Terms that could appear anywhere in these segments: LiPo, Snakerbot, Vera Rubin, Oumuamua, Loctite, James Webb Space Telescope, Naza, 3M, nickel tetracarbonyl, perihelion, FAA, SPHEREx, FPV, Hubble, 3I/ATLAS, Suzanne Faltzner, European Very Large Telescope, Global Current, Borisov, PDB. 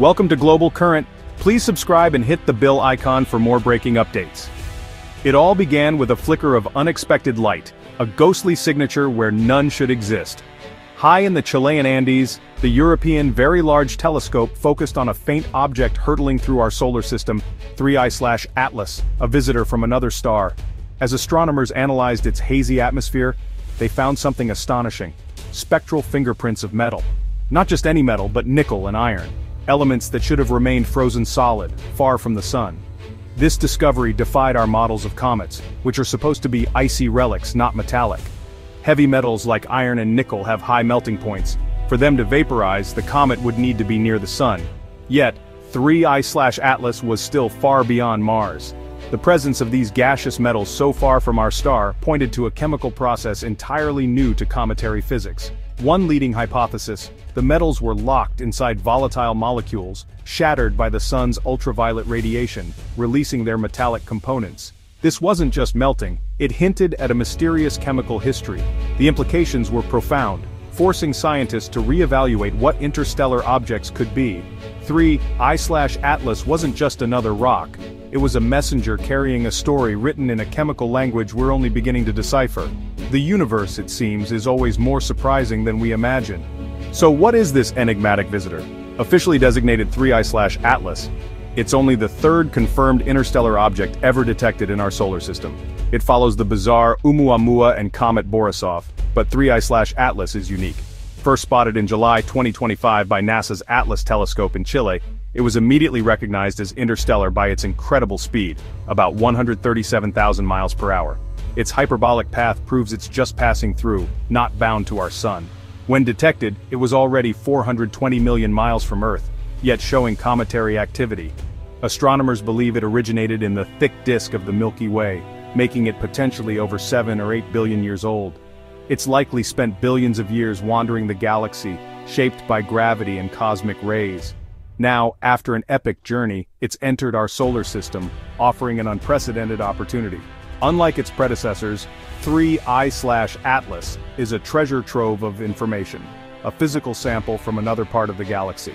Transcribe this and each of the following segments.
Welcome to Global Current. Please subscribe and hit the bell icon for more breaking updates. It all began with a flicker of unexpected light, a ghostly signature where none should exist. High in the Chilean Andes, the European Very Large Telescope focused on a faint object hurtling through our solar system, 3I/ATLAS, a visitor from another star. As astronomers analyzed its hazy atmosphere, they found something astonishing: spectral fingerprints of metal. Not just any metal, but nickel and iron, elements that should have remained frozen solid, far from the sun. This discovery defied our models of comets, which are supposed to be icy relics, not metallic. Heavy metals like iron and nickel have high melting points. For them to vaporize, the comet would need to be near the sun. Yet, 3I/ATLAS was still far beyond Mars. The presence of these gaseous metals so far from our star pointed to a chemical process entirely new to cometary physics. One leading hypothesis: the metals were locked inside volatile molecules, shattered by the sun's ultraviolet radiation, releasing their metallic components. This wasn't just melting, it hinted at a mysterious chemical history. The implications were profound, forcing scientists to reevaluate what interstellar objects could be. 3I/ATLAS wasn't just another rock. It was a messenger carrying a story written in a chemical language we're only beginning to decipher. The universe, it seems, is always more surprising than we imagine. So what is this enigmatic visitor? Officially designated 3I/ATLAS, it's only the third confirmed interstellar object ever detected in our solar system. It follows the bizarre Oumuamua and comet Borisov, but 3I/ATLAS is unique. First spotted in July 2025 by NASA's ATLAS telescope in Chile, it was immediately recognized as interstellar by its incredible speed, about 137,000 miles per hour. Its hyperbolic path proves it's just passing through, not bound to our sun. When detected, it was already 420 million miles from Earth, yet showing cometary activity. Astronomers believe it originated in the thick disk of the Milky Way, making it potentially over 7 or 8 billion years old. It's likely spent billions of years wandering the galaxy, shaped by gravity and cosmic rays. Now, after an epic journey, it's entered our solar system, offering an unprecedented opportunity. Unlike its predecessors, 3I/ATLAS is a treasure trove of information, a physical sample from another part of the galaxy.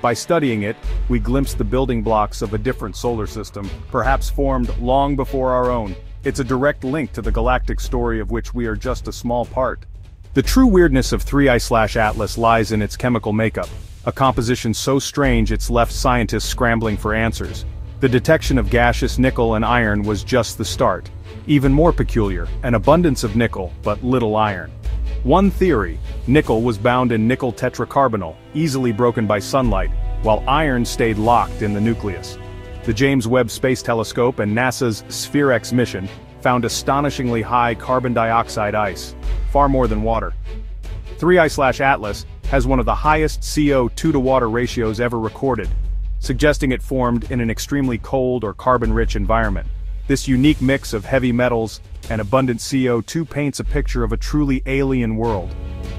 By studying it, we glimpse the building blocks of a different solar system, perhaps formed long before our own. It's a direct link to the galactic story of which we are just a small part. The true weirdness of 3I/ATLAS lies in its chemical makeup, a composition so strange it's left scientists scrambling for answers. The detection of gaseous nickel and iron was just the start. Even more peculiar, an abundance of nickel, but little iron. One theory: nickel was bound in nickel tetracarbonyl, easily broken by sunlight, while iron stayed locked in the nucleus. The James Webb Space Telescope and NASA's SPHEREx mission found astonishingly high carbon dioxide ice, far more than water. 3I/ATLAS has one of the highest CO2 to water ratios ever recorded, suggesting it formed in an extremely cold or carbon-rich environment. This unique mix of heavy metals and abundant CO2 paints a picture of a truly alien world.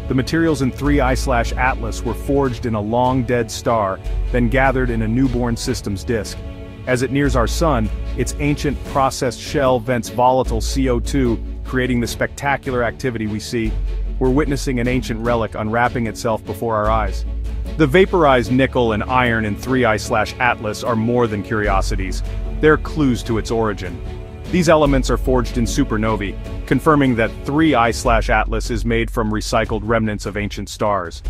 The materials in 3I/ATLAS were forged in a long-dead star, then gathered in a newborn system's disk. As it nears our sun, its ancient processed shell vents volatile CO2, creating the spectacular activity we see. We're witnessing an ancient relic unwrapping itself before our eyes. The vaporized nickel and iron in 3I/ATLAS are more than curiosities. They're clues to its origin. These elements are forged in supernovae, confirming that 3I/ATLAS is made from recycled remnants of ancient stars.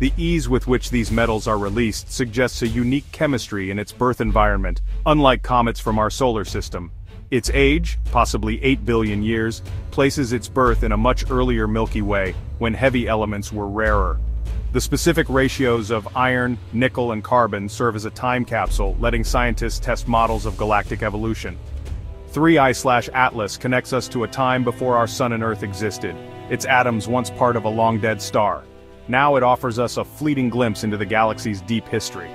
The ease with which these metals are released suggests a unique chemistry in its birth environment, unlike comets from our solar system. Its age, possibly 8 billion years, places its birth in a much earlier Milky Way, when heavy elements were rarer. The specific ratios of iron, nickel, and carbon serve as a time capsule, letting scientists test models of galactic evolution. 3I/ATLAS connects us to a time before our sun and Earth existed, its atoms once part of a long-dead star. Now it offers us a fleeting glimpse into the galaxy's deep history.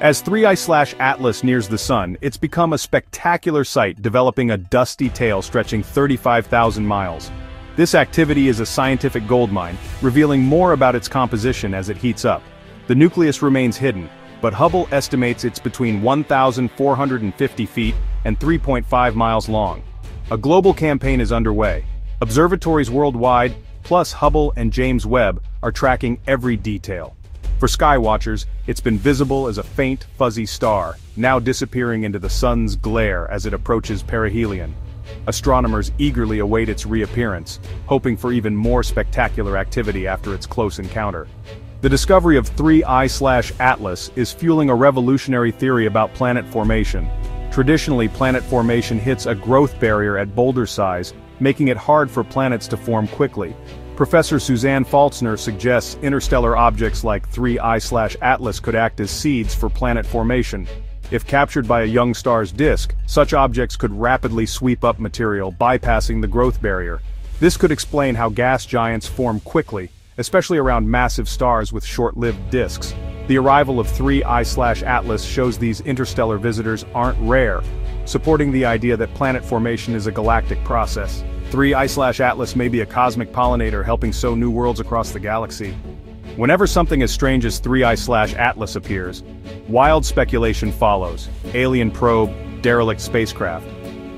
As 3I/ATLAS nears the sun, it's become a spectacular sight, developing a dusty tail stretching 35,000 miles. This activity is a scientific goldmine, revealing more about its composition as it heats up. The nucleus remains hidden, but Hubble estimates it's between 1,450 feet and 3.5 miles long. A global campaign is underway. Observatories worldwide, plus Hubble and James Webb, are tracking every detail. For skywatchers, it's been visible as a faint, fuzzy star, now disappearing into the sun's glare as it approaches perihelion. Astronomers eagerly await its reappearance, hoping for even more spectacular activity after its close encounter. The discovery of 3I/ATLAS is fueling a revolutionary theory about planet formation. Traditionally, planet formation hits a growth barrier at boulder size, making it hard for planets to form quickly. Professor Suzanne Faltzner suggests interstellar objects like 3I/ATLAS could act as seeds for planet formation. If captured by a young star's disk, such objects could rapidly sweep up material, bypassing the growth barrier. This could explain how gas giants form quickly, especially around massive stars with short-lived disks. The arrival of 3I/ATLAS shows these interstellar visitors aren't rare, supporting the idea that planet formation is a galactic process. 3I/ATLAS may be a cosmic pollinator helping sow new worlds across the galaxy. Whenever something as strange as 3I/ATLAS appears, wild speculation follows: alien probe, derelict spacecraft.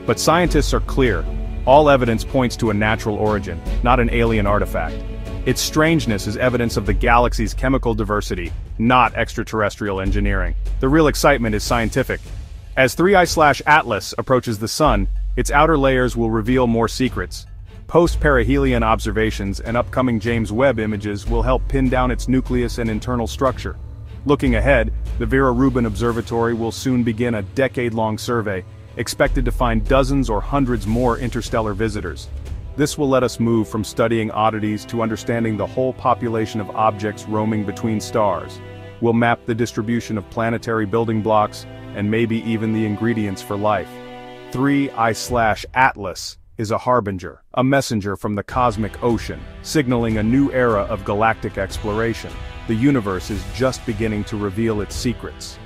But scientists are clear. All evidence points to a natural origin, not an alien artifact. Its strangeness is evidence of the galaxy's chemical diversity, not extraterrestrial engineering. The real excitement is scientific. As 3I/ATLAS approaches the sun, its outer layers will reveal more secrets. Post-perihelion observations and upcoming James Webb images will help pin down its nucleus and internal structure. Looking ahead, the Vera Rubin Observatory will soon begin a decade-long survey, expected to find dozens or hundreds more interstellar visitors. This will let us move from studying oddities to understanding the whole population of objects roaming between stars. We'll map the distribution of planetary building blocks, and maybe even the ingredients for life. 3I/ATLAS is a harbinger, a messenger from the cosmic ocean, signaling a new era of galactic exploration. The universe is just beginning to reveal its secrets.